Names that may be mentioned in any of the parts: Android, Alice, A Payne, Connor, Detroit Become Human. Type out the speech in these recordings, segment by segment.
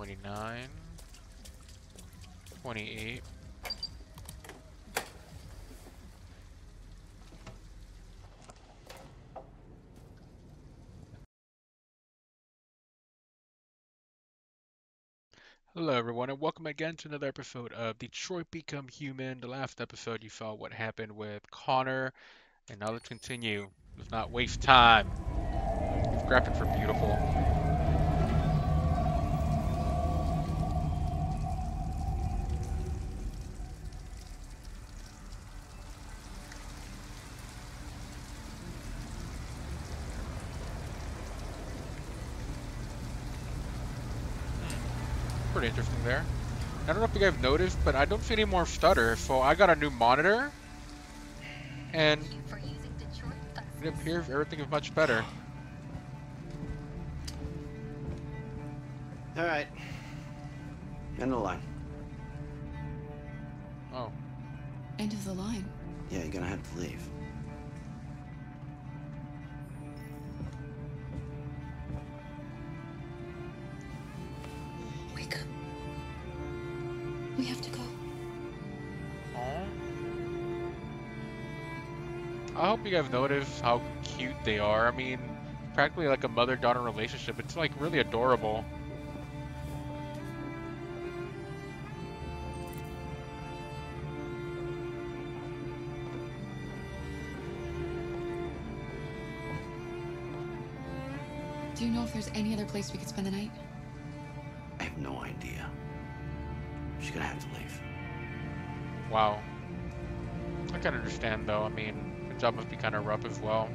29, 28. Hello everyone, and welcome again to another episode of Detroit Become Human. The last episode you saw what happened with Connor, and now let's continue. Let's not waste time. We're grappling for beautiful. Pretty interesting there. I don't know if you guys have noticed, but I don't see any more stutter, so I got a new monitor, and it appears everything is much better. Alright. End of the line. Oh. End of the line? Yeah, you're gonna have to leave. We have to go. I hope you guys noticed how cute they are. I mean, practically like a mother-daughter relationship. It's like really adorable. Do you know if there's any other place we could spend the night? I have no idea. She's gonna have to leave. Wow. I can understand though. I mean, the job must be kind of rough as well.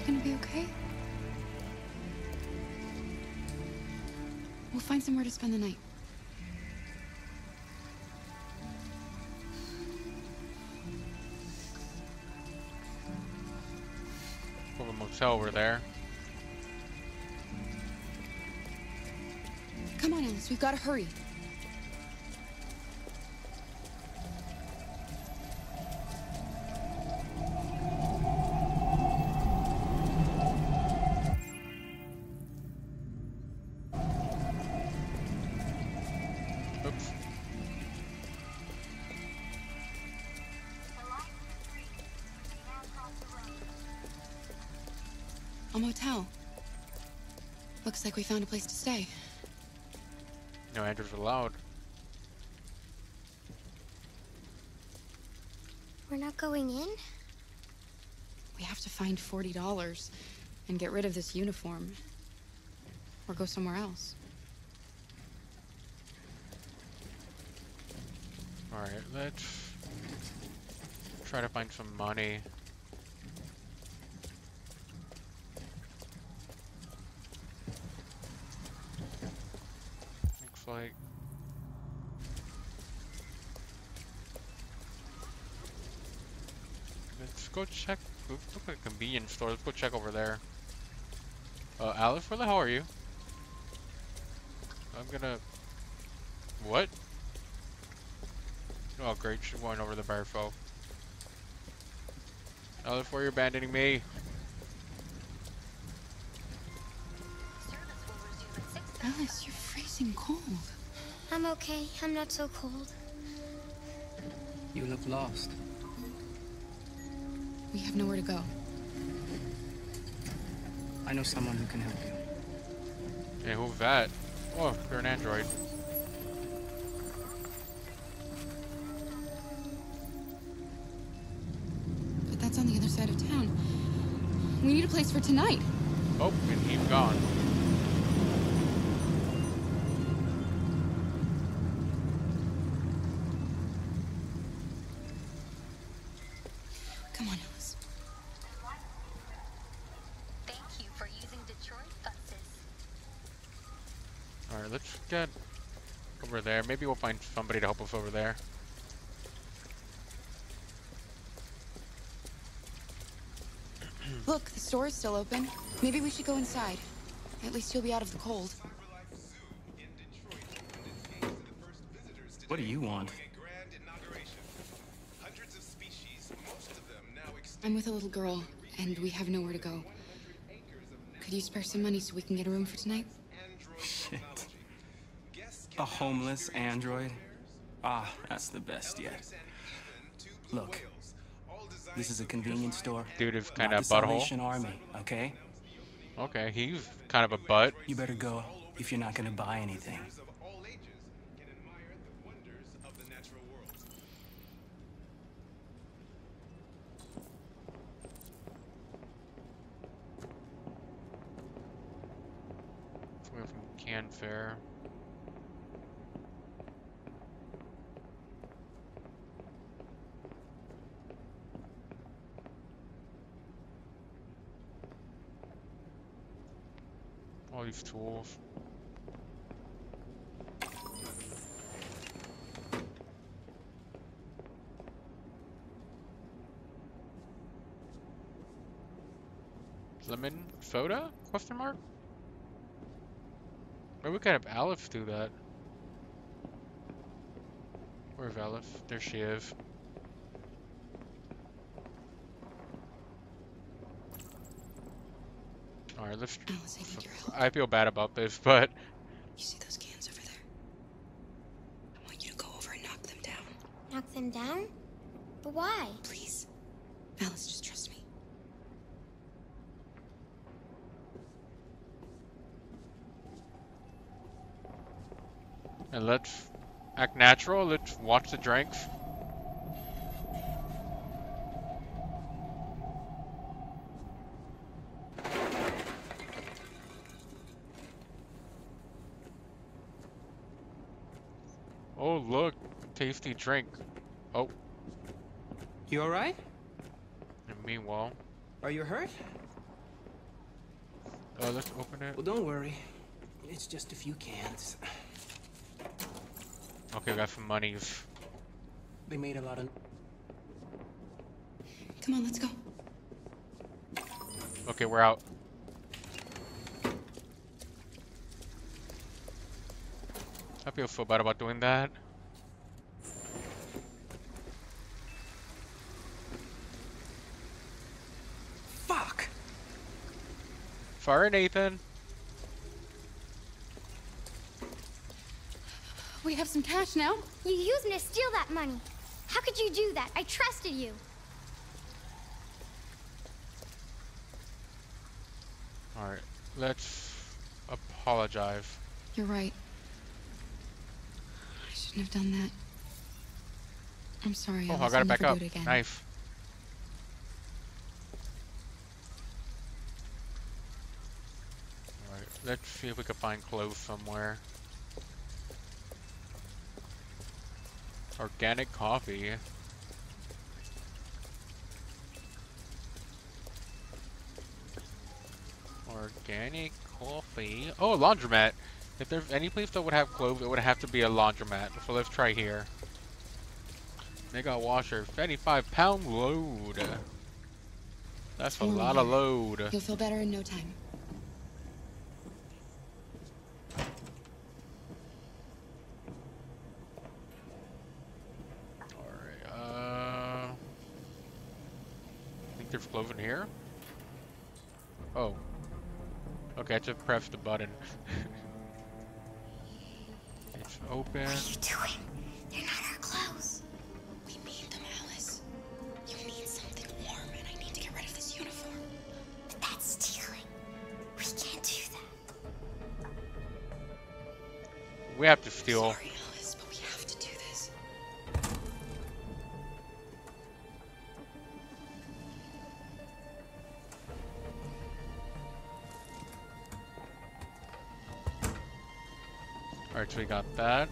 You gonna be okay? We'll find somewhere to spend the night. Well, the motel over there. Come on, Alice, we've got to hurry. A motel. Looks like we found a place to stay. No entries allowed. We're not going in? We have to find $40 and get rid of this uniform. Or go somewhere else. Alright, let's try to find some money. Like, let's go check. Look at a convenience store. Let's go check over there. Alice, where the hell are you? I'm gonna. What? Oh, great. She went over the bar folk. Alice, why are you abandoning me? Alice, you're freezing cold. I'm okay. I'm not so cold. You look lost. We have nowhere to go. I know someone who can help you. Hey, who's that? Oh, you're an android. But that's on the other side of town. We need a place for tonight. Oh, and he's gone. Alright, let's get over there. Maybe we'll find somebody to help us over there. Look, the store is still open. Maybe we should go inside. At least you'll be out of the cold. What do you want? I'm with a little girl, and we have nowhere to go. Could you spare some money so we can get a room for tonight? Shit. A homeless android? Ah, that's the best yet. Look, this is a convenience store. Dude is kind of a butthole. Army, okay? Okay, he's kind of a butt. You better go if you're not gonna buy anything. Fair. Oh, he's 12. Lemon soda? Question mark? Or we could have Alice do that. Where's Alice? There she is. Alright, let's. Alice, I need your help. I feel bad about this, but. You see those cans over there? I want you to go over and knock them down. Knock them down? But why? Please. Alice, just trust me. And let's act natural, let's watch the drinks. Oh look, tasty drink. Oh. You alright? And meanwhile. Are you hurt? Oh, let's open it. Well, don't worry. It's just a few cans. Okay, we got some monies. They made a lot of. Come on, let's go. Okay, we're out. I feel so bad about doing that. Fuck. Sorry, Nathan. We have some cash now. You used me to steal that money. How could you do that? I trusted you. All right, let's apologize. You're right. I shouldn't have done that. I'm sorry. Oh, I got it back up. Knife. All right, let's see if we can find clothes somewhere. Organic coffee. Organic coffee. Oh, laundromat. If there's any place that would have clothes, it would have to be a laundromat. So let's try here. They got washer. 75-pound load. That's a lot of load. You'll feel better in no time. Clove in here. Oh. Okay, I just pressed the button. It's open. What are you doing? They're not our clothes. We need them, Alice. You need something warm, and I need to get rid of this uniform. But that's stealing. We can't do that. We have to steal. Sorry. Alright, so we got that.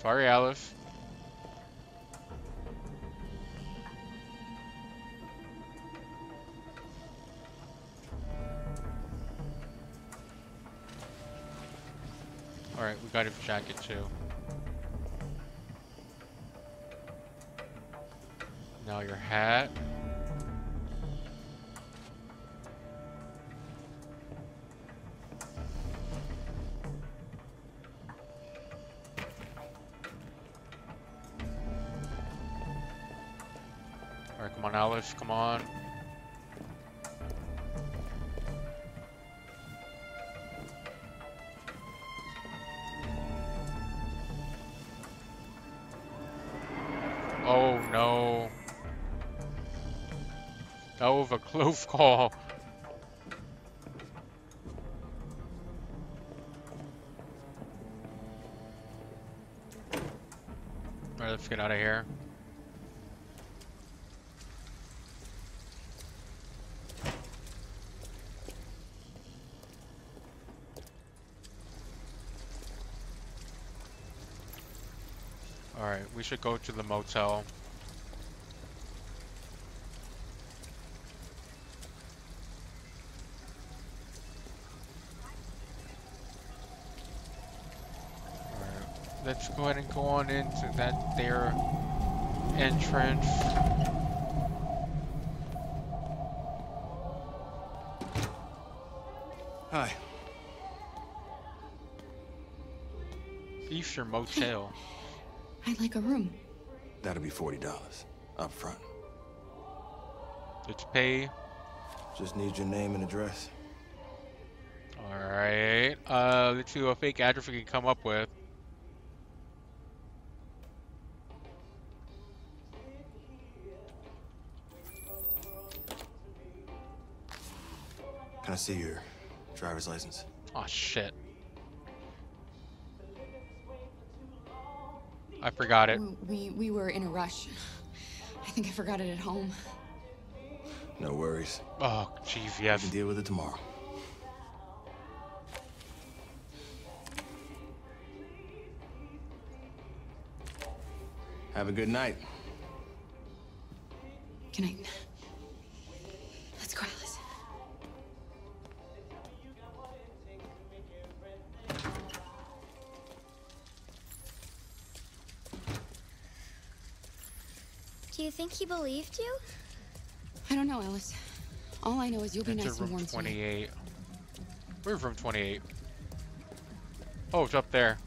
Sorry, Alice. Alright, we got his jacket too. Now your hat. Come on, Alice, come on. Oh no. That was a close call. Alright, let's get out of here. Alright, we should go to the motel. Let's go ahead and go on into that there entrance. Hi. Easter motel. Hey, I'd like a room. That'll be $40 up front. Let's pay. Just need your name and address. All right. Let's do a fake address we can come up with. Can I see your driver's license? Oh shit. I forgot it. We were in a rush. I think I forgot it at home. No worries. Oh, jeez, yes. We can deal with it tomorrow. Have a good night. Good night. Let's go, Alice. Do you think he believed you? I don't know, Alice. All I know is you'll be nice and warm tonight. We're from 28. Oh, it's up there.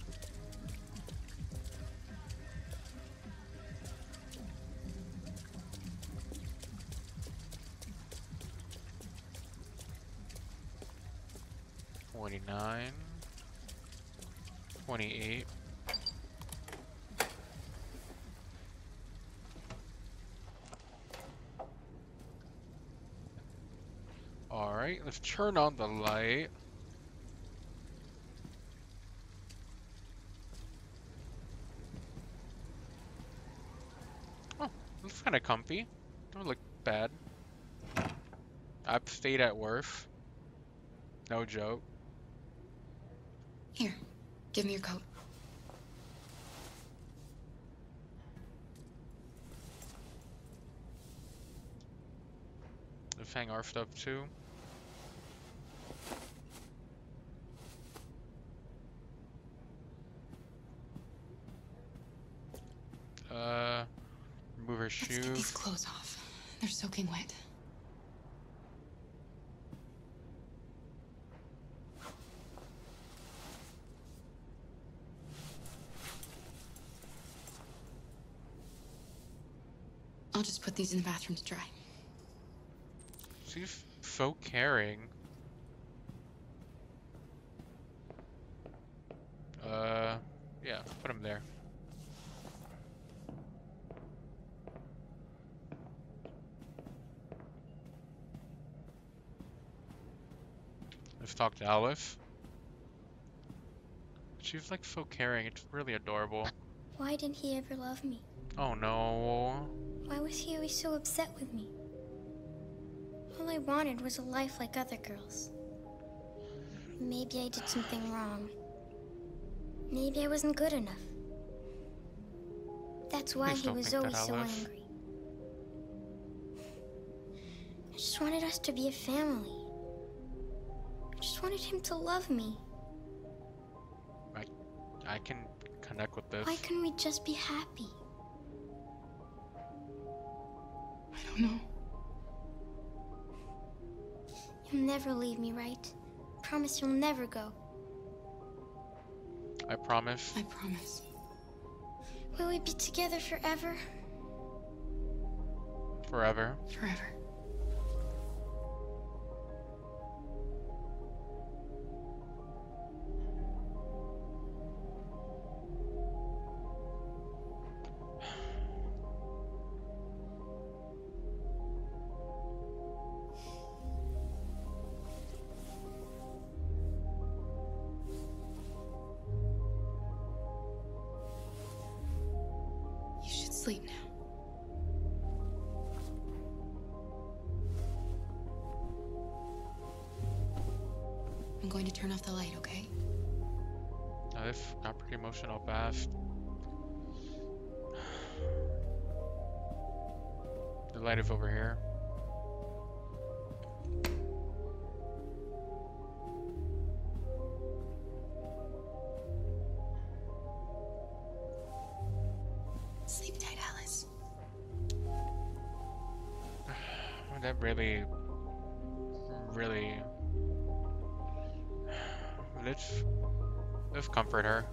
Alright, let's turn on the light. Oh, looks kind of comfy. Don't look bad. I've stayed at worse. No joke. Here, give me your coat. Let's hang our stuff too. Remove her shoes. Let's get these clothes off. They're soaking wet. I'll just put these in the bathroom to dry. She's so caring. Yeah, put them there. Let's talk to Alice. She's like so caring, it's really adorable. Why didn't he ever love me? Oh no. Why was he always so upset with me? All I wanted was a life like other girls. Maybe I did something wrong. Maybe I wasn't good enough. That's why he was always so angry. I just wanted us to be a family. I just wanted him to love me. I can connect with this. Why couldn't we just be happy? I don't know. You'll never leave me, right? Promise you'll never go. I promise. I promise. Will we be together forever? Forever. Forever. Sleep now. I'm going to turn off the light, okay? I've got pretty emotional fast. The light is over here. That really let's comfort her.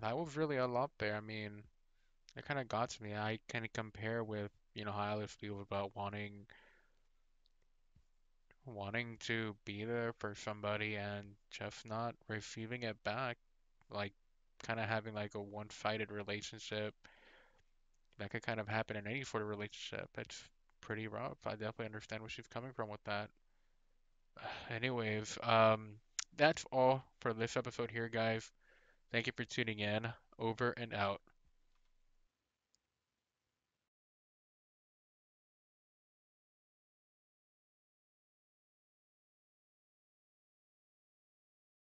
That was really a lot there. I mean, it kind of got to me. I kind of compare with, you know, how Alice feels about wanting to be there for somebody and just not receiving it back. Like, kind of having like a one-sided relationship. That could kind of happen in any sort of relationship. It's pretty rough. I definitely understand where she's coming from with that. Anyways, that's all for this episode here, guys. Thank you for tuning in. Over and out.